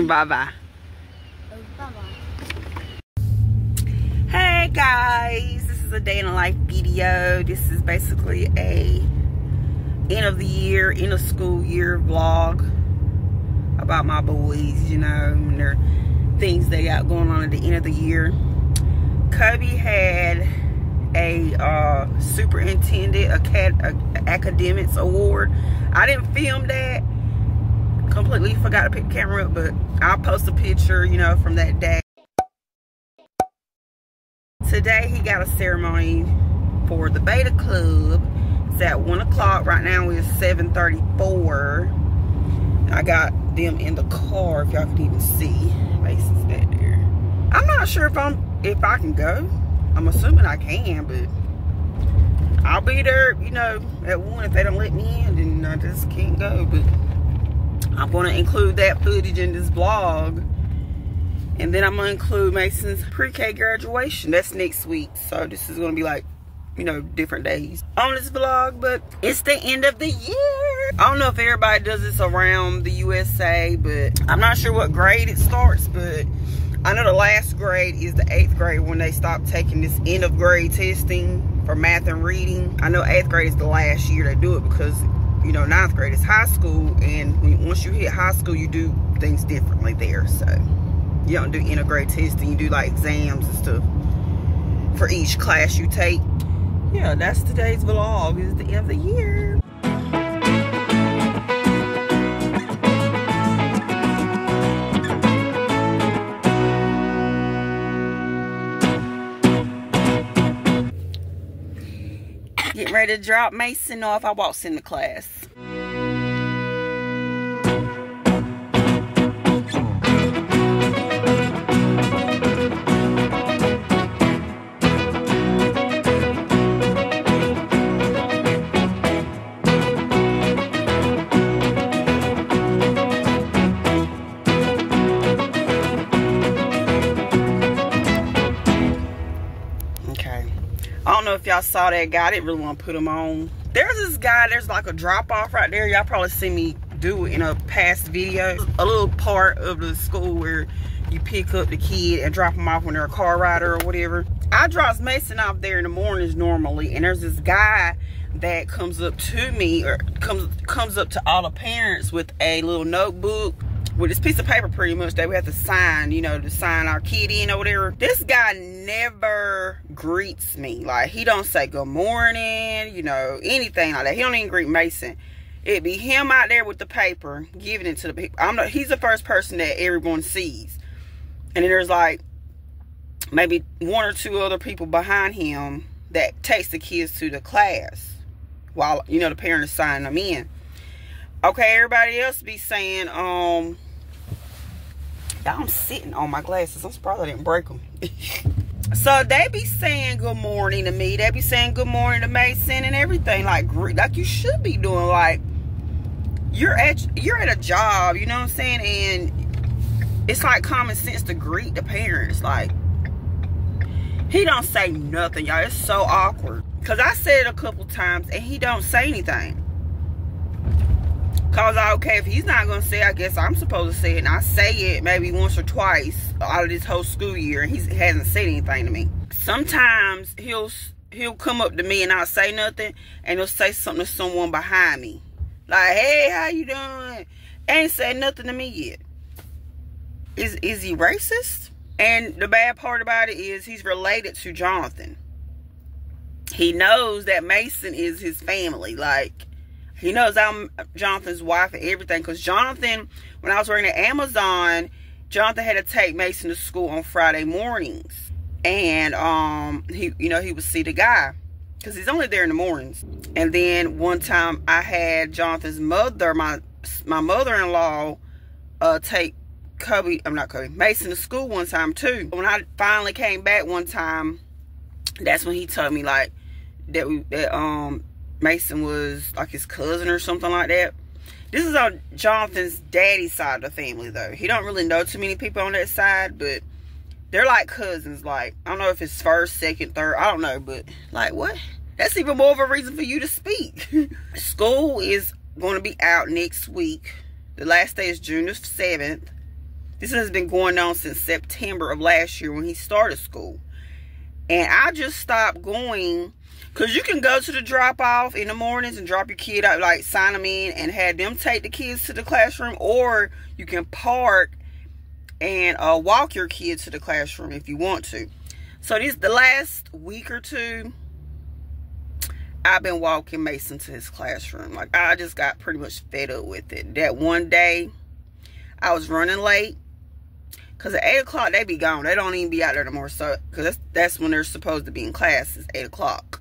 Bye-bye. Hey guys, this is a day in the life video. This is basically a end of the year, end of school year vlog about my boys, you know, and their things they got going on at the end of the year. Coby had a superintendent academics award. I didn't film that. Completely forgot to pick the camera up, but I'll post a picture, you know, from that day. Today he got a ceremony for the Beta Club. It's at 1 o'clock. Right now it's 7:34. I got them in the car, if y'all can even see. Mason's back there. I'm not sure if I can go. I'm assuming I can, but I'll be there, you know, at 1. If they don't let me in, then I just can't go. But I'm gonna include that footage in this vlog, and then I'm gonna include Mason's pre-K graduation. That's next week, so this is gonna be like, you know, different days on this vlog. But it's the end of the year. I don't know if everybody does this around the USA, but I'm not sure what grade it starts, but I know the last grade is the 8th grade when they stop taking this end of grade testing for math and reading. I know 8th grade is the last year they do it because, you know, 9th grade is high school, and once you hit high school, you do things differently there. So you don't do end of grade testing, you do like exams and stuff for each class you take. Yeah, that's today's vlog. It's the end of the year. Getting ready to drop Mason off. I walks in the class. If y'all saw that guy, I didn't really want to put him on. There's this guy, there's like a drop-off right there. Y'all probably see me do it in a past video. A little part of the school where you pick up the kid and drop them off when they're a car rider or whatever. I drops Mason off there in the mornings normally, and there's this guy that comes up to me, or comes up to all the parents with a little notebook with this piece of paper pretty much that we have to sign, you know, to sign our kid in or whatever. This guy never greets me. Like, he don't say good morning, you know, anything like that. He don't even greet Mason. It'd be him out there with the paper, giving it to the people. He's the first person that everyone sees. And then there's like maybe one or two other people behind him that takes the kids to the class while, you know, the parent is signing them in. Okay, everybody else be saying, y'all, I'm sitting on my glasses. I'm surprised I didn't break them. So they be saying good morning to me. They be saying good morning to Mason and everything. Like you should be doing. Like, you're at a job, you know what I'm saying? And it's like common sense to greet the parents. Like, he don't say nothing, y'all. It's so awkward. Because I said it a couple times, and he don't say anything. Cause okay, if he's not gonna say, I guess I'm supposed to say it, and I say it maybe once or twice out of this whole school year, and he hasn't said anything to me. Sometimes he'll come up to me and I'll say nothing, and he'll say something to someone behind me, like, "Hey, how you doing?" Ain't said nothing to me yet. Is he racist? And the bad part about it is he's related to Jonathan. He knows that Mason is his family, like. He knows I'm Jonathan's wife and everything. Because Jonathan, when I was working at Amazon, Jonathan had to take Mason to school on Friday mornings. And, he would see the guy. Because he's only there in the mornings. And then one time I had Jonathan's mother, my mother-in-law, take Mason to school one time too. When I finally came back one time, that's when he told me, like, that Mason was like his cousin or something like that. This is on Jonathan's daddy's side of the family though. He don't really know too many people on that side, but they're like cousins. Like, I don't know if it's first, second, third, I don't know, but like, what? That's even more of a reason for you to speak. School is going to be out next week. The last day is June the 7th. This has been going on since September of last year when he started school. And I just stopped going, because you can go to the drop-off in the mornings and drop your kid out, like sign them in and have them take the kids to the classroom. Or you can park and walk your kid to the classroom if you want to. So this, the last week or two, I've been walking Mason to his classroom. Like, I just got pretty much fed up with it. That one day, I was running late. Because at 8 o'clock, they be gone. They don't even be out there no more. So, because that's when they're supposed to be in class, is 8 o'clock.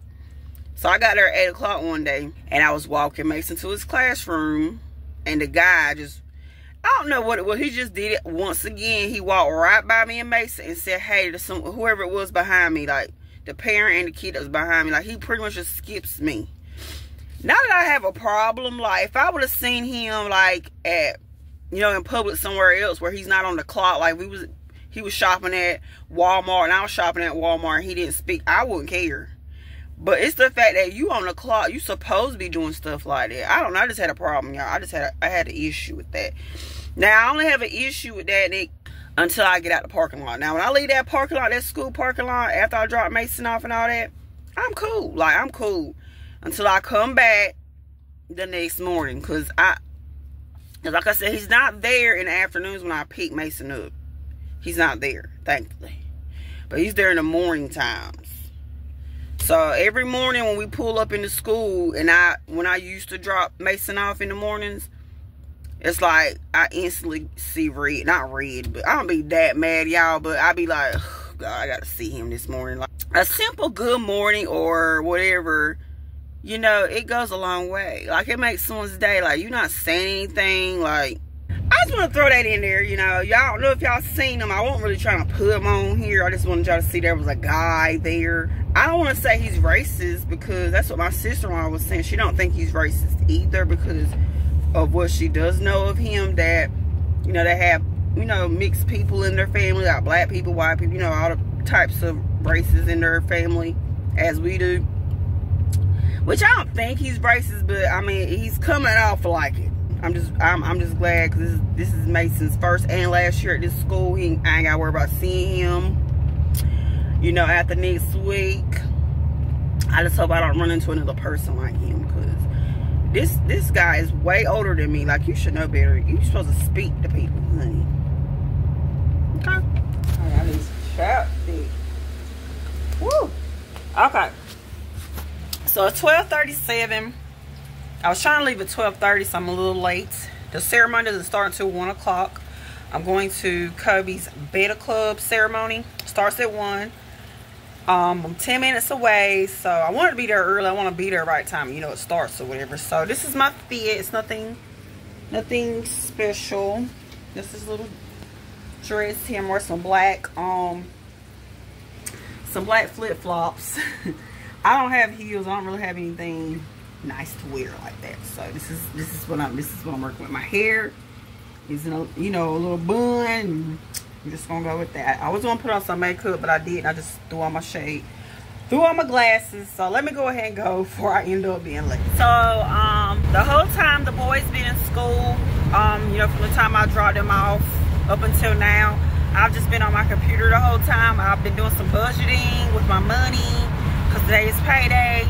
So, I got there at 8 o'clock one day. And I was walking Mason to his classroom. And the guy just, I don't know what it was. He just did it once again. He walked right by me and Mason and said, hey, to some, whoever it was behind me. Like, the parent and the kid that was behind me. Like, he pretty much just skips me. Not that I have a problem. Like, if I would have seen him, like, at, you know, in public somewhere else where he's not on the clock, like he was shopping at Walmart and I was shopping at Walmart and he didn't speak, I wouldn't care. But it's the fact that you on the clock, you supposed to be doing stuff like that. I don't know, I just had a problem, y'all. I had an issue with that. Now, I only have an issue with that, Nick, until I get out the parking lot. Now, when I leave that parking lot, that school parking lot, after I drop Mason off and all that, I'm cool. Like, I'm cool until I come back the next morning, because like I said, he's not there in the afternoons when I pick Mason up. He's not there, thankfully. But he's there in the morning times. So every morning when we pull up into school, and when I used to drop Mason off in the mornings, it's like I instantly see red. Not red, but I don't be that mad, y'all. But I be like, oh, God, I got to see him this morning. Like, a simple good morning or whatever, you know, it goes a long way. Like, it makes someone's day. Like, you're not saying anything. Like, I just want to throw that in there, you know. Y'all don't know if y'all seen them. I wasn't really trying to put them on here. I just wanted y'all to see there was a guy there. I don't want to say he's racist, because that's what my sister-in-law was saying. She don't think he's racist either, because of what she does know of him, that, you know, they have, you know, mixed people in their family. Like, black people, white people, you know, all the types of races in their family, as we do. Which I don't think he's racist, but I mean, he's coming off like it. I'm just glad, because this is Mason's first and last year at this school. I ain't gotta worry about seeing him, you know, after next week. I just hope I don't run into another person like him, because this guy is way older than me. Like, you should know better. You're supposed to speak to people, honey. Okay. I got this trap thing. Woo. Okay. So it's 12:37. I was trying to leave at 12:30, so I'm a little late. The ceremony doesn't start until 1 o'clock. I'm going to Coby's Beta Club ceremony. Starts at 1. I'm 10 minutes away, so I wanted to be there early. I want to be there right time, you know, it starts or whatever. So this is my fit. It's nothing special. This is a little dress here. I'm wearing some black flip-flops. I don't have heels. I don't really have anything nice to wear like that. So this is what I'm working with. My hair is in a, you know, a little bun. I'm just gonna go with that. I was gonna put on some makeup, but I didn't. I just threw on my shade, threw on my glasses. So let me go ahead and go before I end up being late. So the whole time the boys been in school, you know, from the time I dropped them off up until now, I've just been on my computer the whole time. I've been doing some budgeting with my money, because today is payday.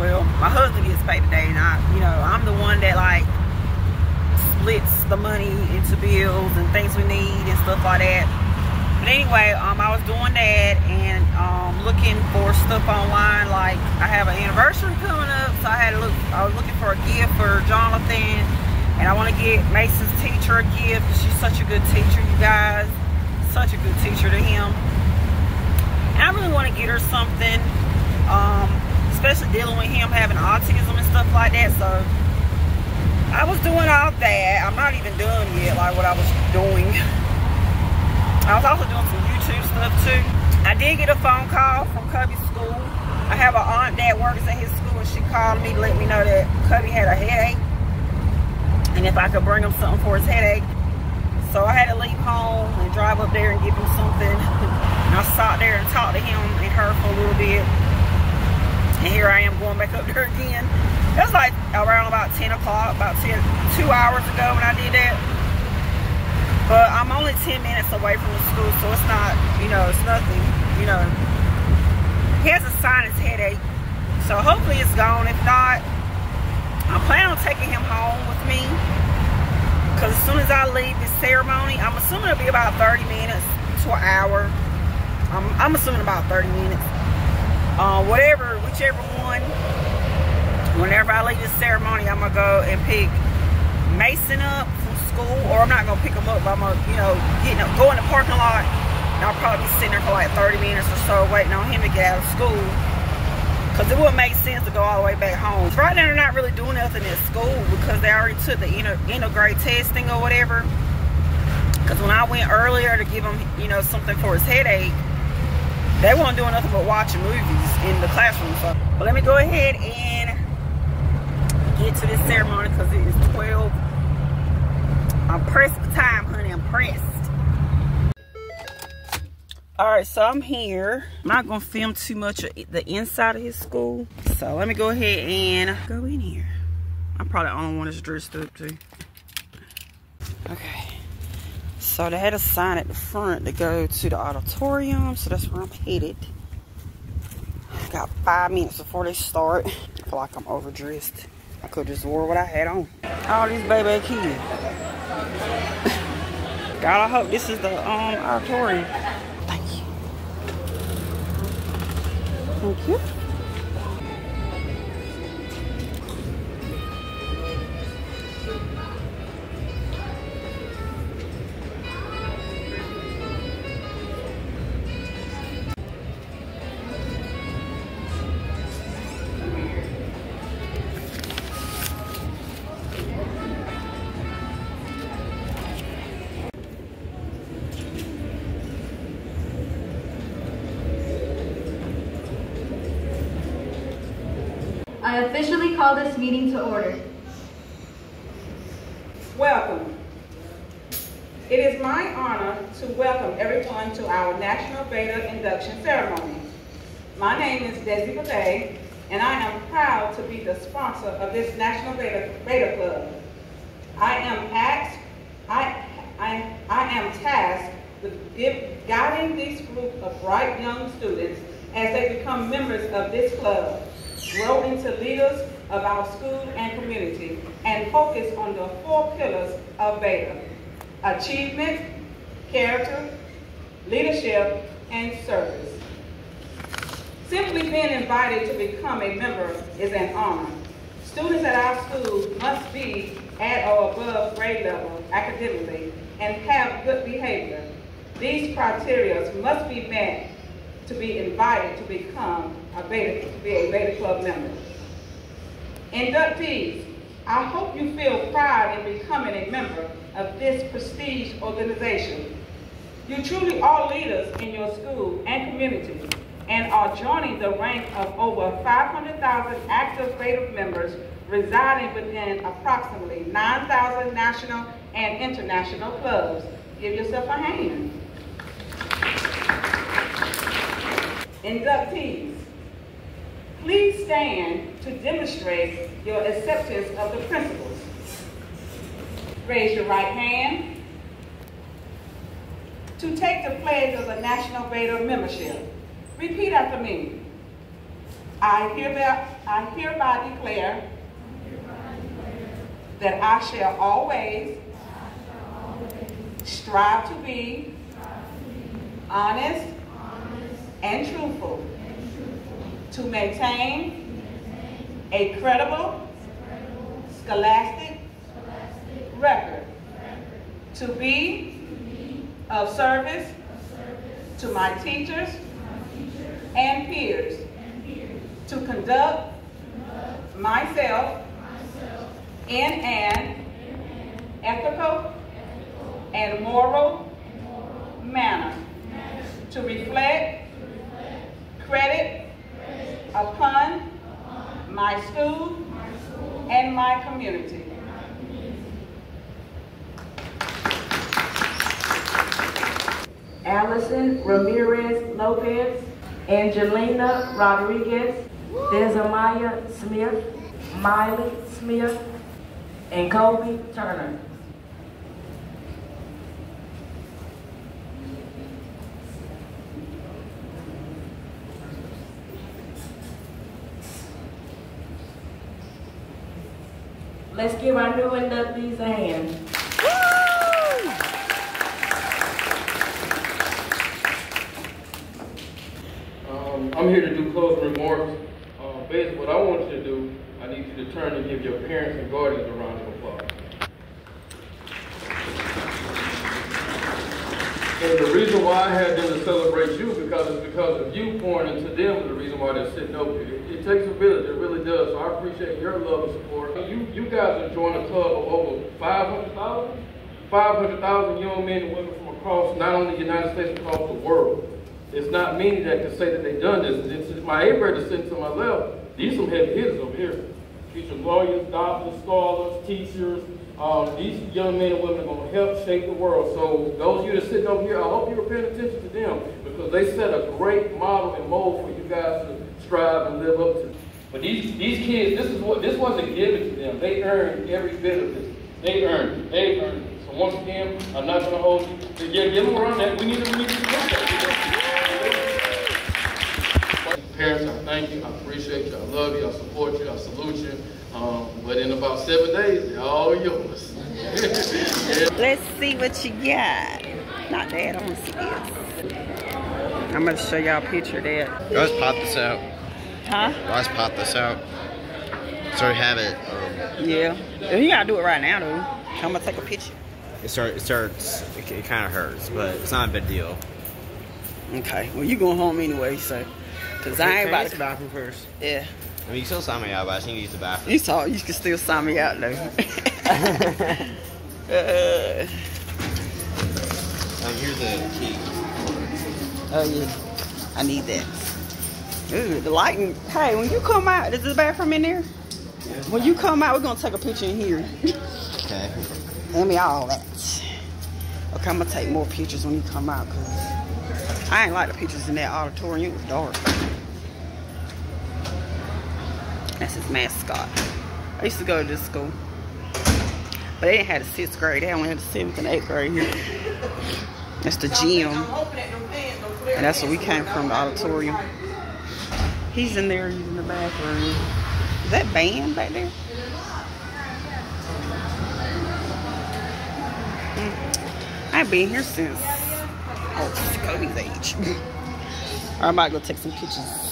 Well, my husband gets paid today, and I, you know, I'm the one that, like, splits the money into bills and things we need and stuff like that. But anyway, I was doing that and looking for stuff online. Like, I have an anniversary coming up, so I was looking for a gift for Jonathan, and I want to get Mason's teacher a gift. She's such a good teacher, you guys. Such a good teacher to him. And I really want to get her something. Especially dealing with him having autism and stuff like that. So I was doing all that. I'm not even done yet, like what I was doing. I was also doing some YouTube stuff too. I did get a phone call from Coby's school. I have an aunt that works at his school, and she called me to let me know that Coby had a headache, and if I could bring him something for his headache. So I had to leave home and drive up there and give him something. And I sat there and talked to him and her for a little bit. And here I am going back up there again. That was like around about 10 o'clock, about 2 hours ago when I did that. But I'm only 10 minutes away from the school, so it's not, you know, it's nothing, you know. He has a sinus headache, so hopefully it's gone. If not, I'm planning on taking him home with me, because as soon as I leave this ceremony, I'm assuming it'll be about 30 minutes to an hour. I'm assuming about 30 minutes. Whichever one, whenever I leave this ceremony, I'm going to go and pick Mason up from school, or I'm not going to pick him up, but I'm going to, you know, go in the parking lot, and I'll probably be sitting there for like 30 minutes or so waiting on him to get out of school, because it wouldn't make sense to go all the way back home. Right now, they're not really doing nothing at school because they already took the inter-grade testing or whatever, because when I went earlier to give him, you know, something for his headache, they weren't doing nothing but watching movies in the classroom. So, but let me go ahead and get to this ceremony because it is 12. I'm pressed for time, honey. I'm pressed. All right, so I'm here. I'm not gonna film too much of the inside of his school. So let me go ahead and go in here. I'm probably the only one that's dressed up too. Okay. So they had a sign at the front to go to the auditorium, so that's where I'm headed. I got 5 minutes before they start. I feel like I'm overdressed. I could just wore what I had on. All these baby kids. God, I hope this is the auditorium. Thank you. Thank you. I officially call this meeting to order. Welcome. It is my honor to welcome everyone to our National Beta induction ceremony. My name is Desi Paday, and I am proud to be the sponsor of this National Beta Club. I am tasked with guiding this group of bright young students as they become members of this club, grow into leaders of our school and community, and focus on the four pillars of Beta: achievement, character, leadership, and service. Simply being invited to become a member is an honor. Students at our school must be at or above grade level academically and have good behavior. These criteria must be met to be invited to become a Beta Club member. Inductees, I hope you feel pride in becoming a member of this prestige organization. You truly are leaders in your school and community and are joining the rank of over 500,000 active Beta members residing within approximately 9,000 national and international clubs. Give yourself a hand. Inductees, please stand to demonstrate your acceptance of the principles. Raise your right hand to take the pledge of the National Beta membership. Repeat after me. I hereby declare that I shall always strive to be honest and truthful, to maintain a credible scholastic record, to be of service to my teachers and peers, to conduct myself in an ethical and moral manner, to reflect credit upon my school and my community. Allison Ramirez Lopez, Angelina Rodriguez, Desamaya Smith, Miley Smith, and Coby Turner. Let's give our new inductees a hand. Woo! I'm here to do closing remarks. Basically, what I want you to do, I need you to turn and give your parents and guardians a round of applause. And the reason why I had them to celebrate you because of you pouring into them is the reason why they're sitting over here. It takes a village, it really does. So I appreciate your love and support. You guys have joined a club of over 500,000? 500,000 young men and women from across not only the United States, across the world. It's not me that can say that they've done this. It's my A brother sitting to my left. These are some heavy hitters over here. These are lawyers, doctors, scholars, teachers. These young men and women are going to help shape the world. So those of you that sit over here, I hope you're paying attention to them because they set a great model and mold for you guys to strive and live up to. But these kids, this wasn't given to them. They earned every bit of this. They earned it. They earned it. So once again, I'm not going to hold you. So yeah, give them a round. We need to really do that. Parents, I thank you. I appreciate you. I love you. I support you. I salute you. But in about 7 days, they're all yours. Let's see what you got. Not that, I want to see this. I'm going to show y'all a picture of that. Let's pop this out. Huh? Let's pop this out. So we have it. Yeah. You got to do it right now, though. I'm going to take a picture. It kind of hurts, but it's not a big deal. Okay. Well, you going home anyway, so. Because I ain't about to. Bathroom first. Yeah. I mean, you still sign me out, but I just need to use the bathroom. You can still sign me out, though. Here's the key. Oh, yeah. I need that. Ooh, the lighting. Hey, when you come out, is the bathroom in there? Yeah. When you come out, we're going to take a picture in here. Okay. Let me all that. Okay, I'm going to take more pictures when you come out, because I ain't like the pictures in that auditorium. It was dark. That's his mascot. I used to go to this school. But they didn't have the 6th grade. They only had the 7th and 8th grade here. That's the gym. And that's where we came from, the auditorium. He's in there using the bathroom. Is that band back there? I've been here since Cody's age. I'm about to go take some pictures.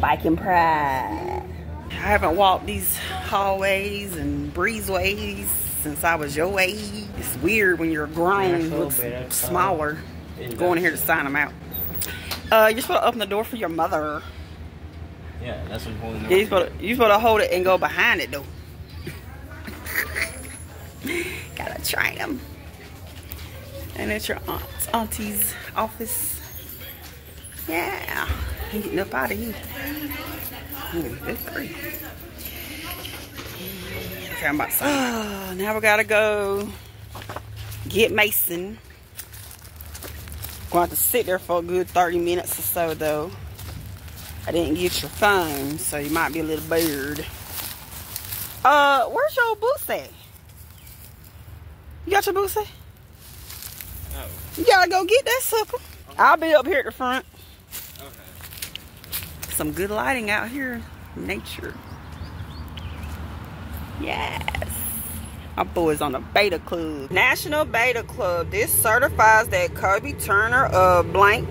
Biking pride. I haven't walked these hallways and breezeways since I was your age. It's weird when you're grown, looks smaller. Going here to sign them out. You're supposed to open the door for your mother. Yeah, that's what holding the door. You're supposed to hold it and go behind it though. Gotta train them. And it's your auntie's office. Yeah. I'm getting up out of here. That's great. Okay, I'm about to sign. Now we gotta go get Mason. Gonna have to sit there for a good 30 minutes or so though. I didn't get your phone, so you might be a little bored. Where's your boots at? You got your boots at? No. You gotta go get that sucker. Okay. I'll be up here at the front. Some good lighting out here, nature. Yes, my boy's on the Beta Club. National Beta Club. This certifies that Kirby Turner of blank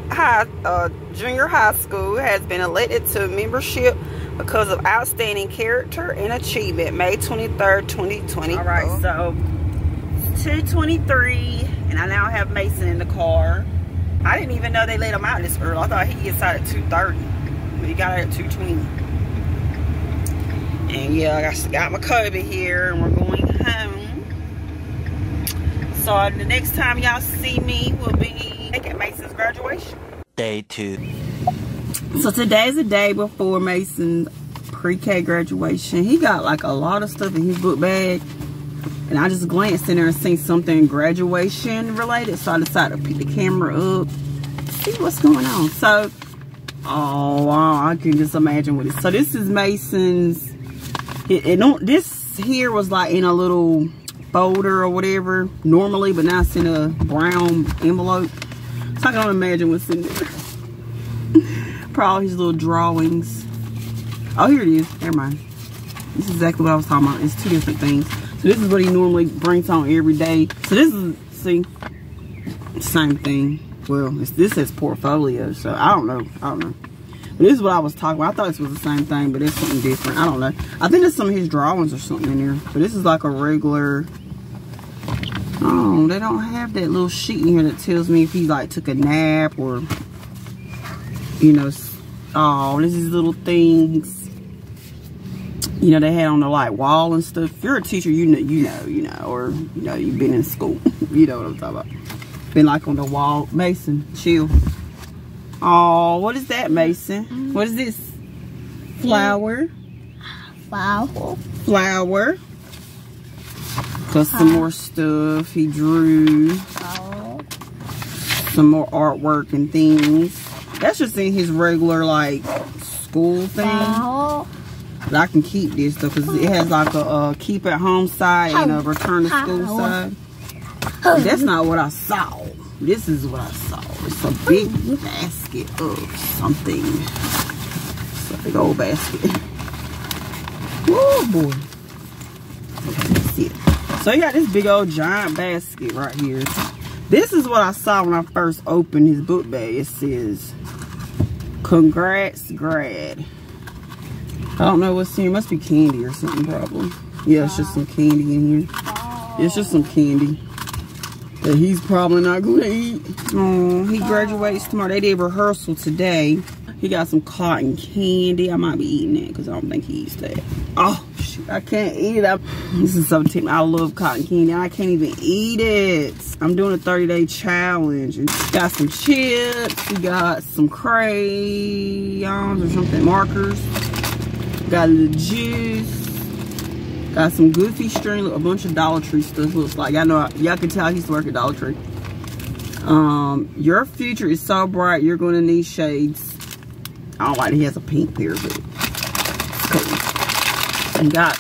junior high school has been elected to membership because of outstanding character and achievement. May 23rd, 2020. All right, so 2:23, and I now have Mason in the car. I didn't even know they let him out this early. I thought he gets out at 2:30. We got out at 2:20. And yeah, I got my Kobe here and we're going home. So the next time y'all see me will be at Mason's graduation. Day 2. So today's the day before Mason's pre-K graduation. He got like a lot of stuff in his book bag. and I just glanced in there and seen something graduation related, so I decided to pick the camera up, see what's going on. So, oh wow, I can just imagine what it is. So this is Mason's, this here was like in a little folder or whatever normally, but now it's in a brown envelope, so I can only imagine what's in there. Probably his little drawings. Oh, here it is. Never mind. This is exactly what I was talking about. It's two different things. So this is what he normally brings on every day. So this is, see, same thing. Well, it's, this says portfolio, so I don't know. But this is what I was talking about. I thought this was the same thing, but it's something different. I don't know. I think there's some of his drawings or something in there. But this is like a regular, oh, they don't have that little sheet in here that tells me if he like took a nap or, you know, oh, this is little things. You know, they had on the like wall and stuff. If you're a teacher, you know, or you know, you've been in school. You know what I'm talking about. Been like on the wall. Mason, chill. Oh, what is that, Mason? What is this? Flower. Flower. Plus some more stuff he drew. Oh. Some more artwork and things. That's just in his regular like school thing. Wow. But I can keep this though, because it has like a keep at home side and a return to school side. But that's not what I saw. This is what I saw. It's a big basket of something. It's a big old basket. Oh boy. Okay, that's it. So you got this big old giant basket right here. This is what I saw when I first opened his book bag. It says, congrats, grad. I don't know what's in here. It must be candy or something, probably. Yeah, it's just some candy in here. It's just some candy that he's probably not going to eat. Oh, he graduates tomorrow. They did rehearsal today. He got some cotton candy. I might be eating it because I don't think he eats that. Oh, shoot. I can't eat it. This is so tempting. I love cotton candy. I can't even eat it. I'm doing a 30-day challenge. Got some chips. We got some crayons or something, markers. Got a little juice. Got some Goofy string. A bunch of Dollar Tree stuff. Looks like, I know y'all can tell I used to work at Dollar Tree. Your future is so bright. You're going to need shades. I don't like that he has a pink pair of it. Cool. And got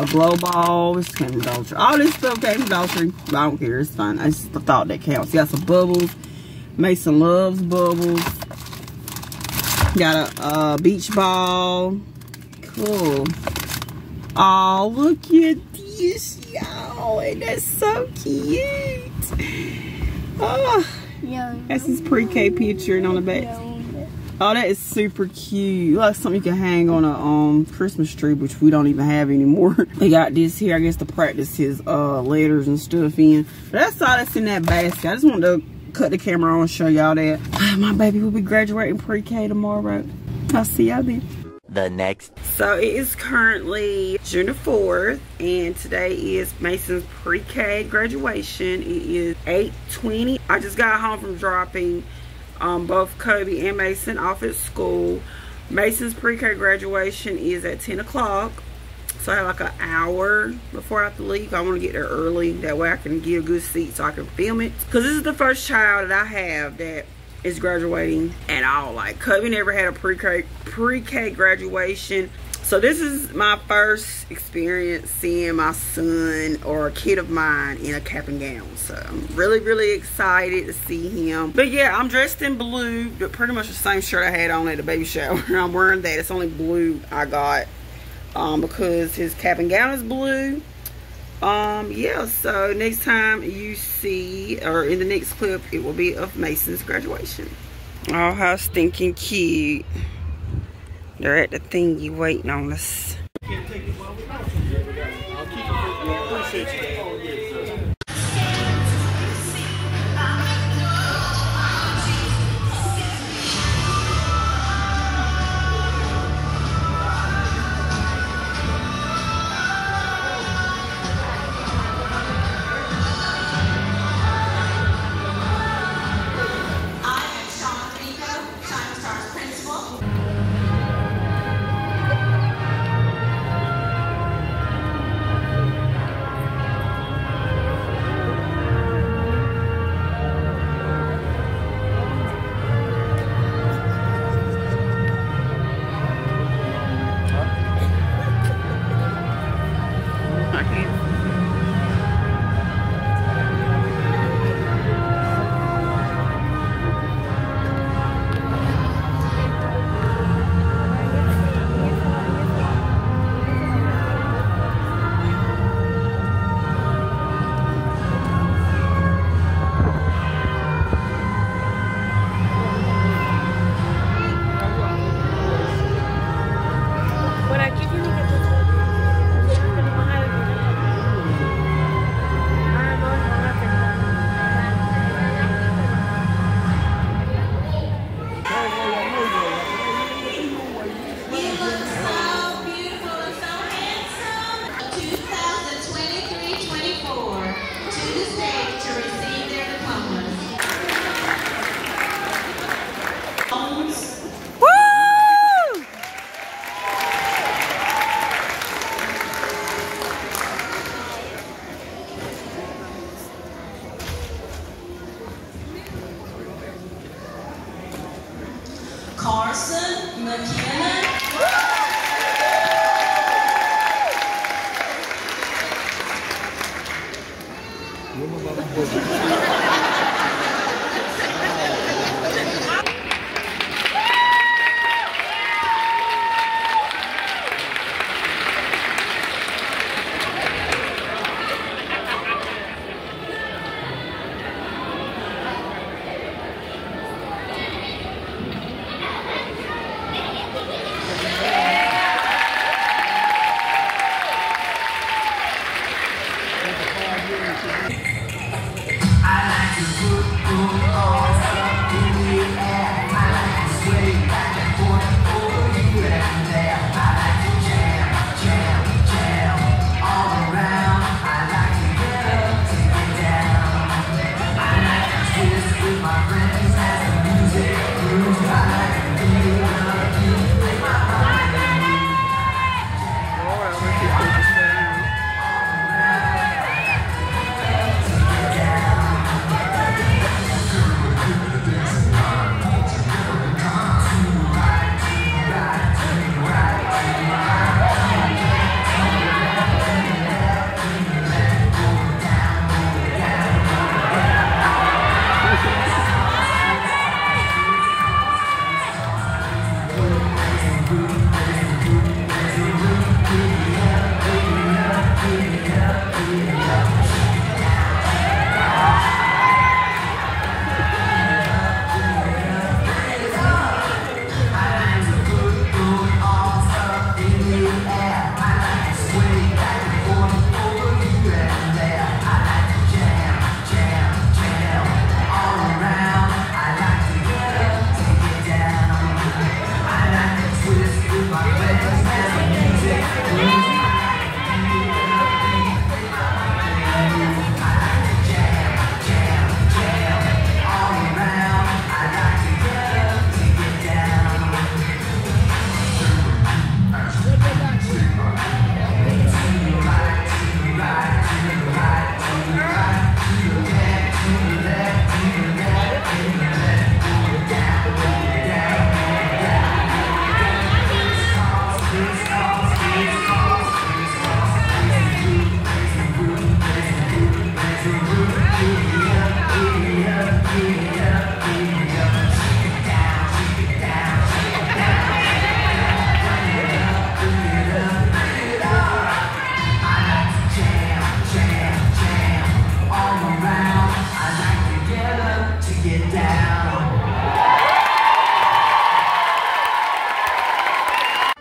a glow ball. This came from Dollar Tree. All this stuff came from Dollar Tree. But I don't care. It's fine. It's the thought that counts. Got some bubbles. Mason loves bubbles. Got a beach ball. Cool. Oh, look at this, y'all. Ain't that so cute? Oh, that's his pre-K picture and on the back. Oh, that is super cute. Like something you can hang on a Christmas tree, which we don't even have anymore. They got this here, I guess, to practice his letters and stuff in. But that's all that's in that basket. I just wanted to cut the camera on and show y'all that. My baby will be graduating pre-K tomorrow. I'll see y'all then. The next. So it is currently June the 4th, and today is Mason's pre-K graduation. It is 8:20. I just got home from dropping both Coby and Mason off at school. Mason's pre-K graduation is at 10 o'clock, so I have like an hour before I have to leave. I want to get there early, that way I can get a good seat so I can film it, because this is the first child that I have that is graduating at all. Like, Coby never had a pre-K graduation, so this is my first experience seeing my son or a kid of mine in a cap and gown. So I'm really, really excited to see him. But yeah, I'm dressed in blue, but pretty much the same shirt I had on at the baby shower. I'm wearing that. It's only blue I got because his cap and gown is blue. Yeah, so next time you see, or in the next clip, it will be of Mason's graduation. Oh, how stinking cute. They're at the thingy waiting on us.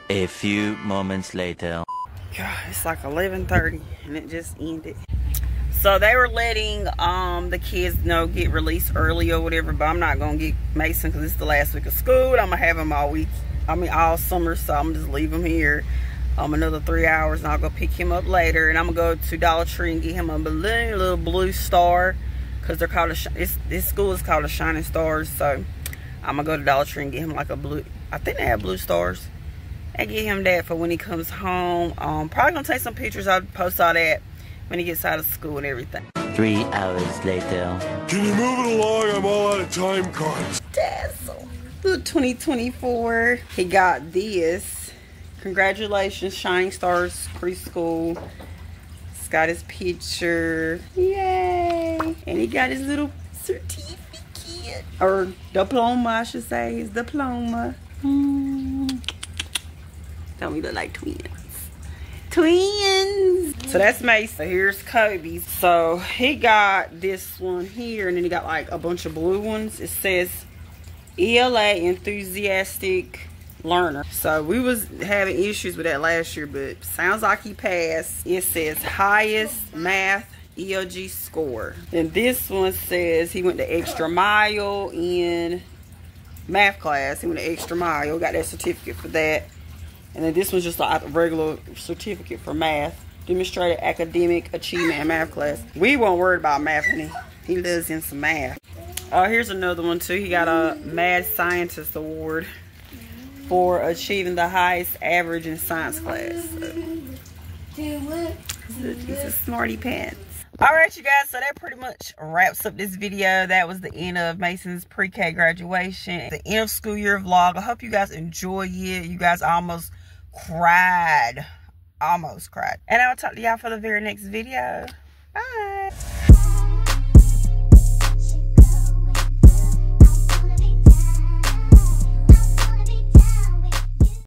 A few moments later. God, it's like 11:30 and it just ended. So they were letting the kids get released early or whatever, but I'm not gonna get Mason because it's the last week of school. I'm gonna have him all week, I mean all summer, so I'm just leave him here another 3 hours and I'll go pick him up later, and I'm gonna go to Dollar Tree and get him a balloon, little blue star, because they're called this school is called the Shining Stars. So I'm gonna go to Dollar Tree and get him like a blue, I think they have blue stars, and get him that for when he comes home. Probably gonna take some pictures. I'll post all that when he gets out of school and everything. 3 hours later. Can you move it along? I'm all out of time cards. Dazzle. 2024. He got this. Congratulations, Shining Stars Preschool. He's got his picture. Yay. And he got his little certificate. Or diploma, I should say. His diploma. Don't we look like twins? Twins! So that's Mason. So here's Coby. So he got this one here, and then he got like a bunch of blue ones. It says ELA Enthusiastic learner. So we was having issues with that last year, but sounds like he passed. It says highest math ELG score. And this one says he went the extra mile in math class. He went the extra mile, got that certificate for that. And then this one's just like a regular certificate for math. Demonstrated academic achievement in math class. We weren't worried about math when he lives in some math. Oh, here's another one too. He got a Mad Scientist Award for achieving the highest average in science class. So, he's a smarty pants. All right, you guys, so that pretty much wraps up this video. That was the end of Mason's pre-K graduation, the end of school year vlog. I hope you guys enjoy it. You guys almost cried. Almost cried. And I'll talk to y'all for the very next video.